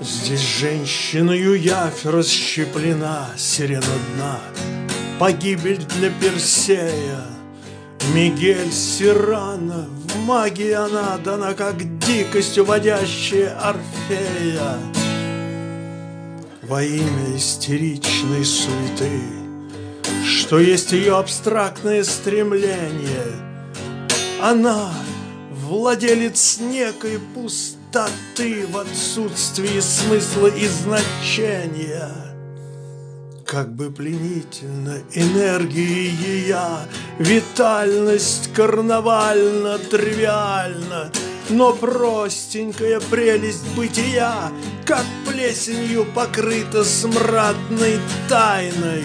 Здесь женщиною явь расщеплена, сирена дна. Погибель для Персея, Мигель Серрано. В магии она дана, как дикость уводящая Орфея. Во имя истеричной суеты, что есть ее абстрактное стремление, она владелец некой пустоты в отсутствии смысла и значения. Как бы пленительна энергия ея, витальность карнавальна, тривиальна, но простенькая прелесть бытия, как плесенью покрыта смрадной тайной.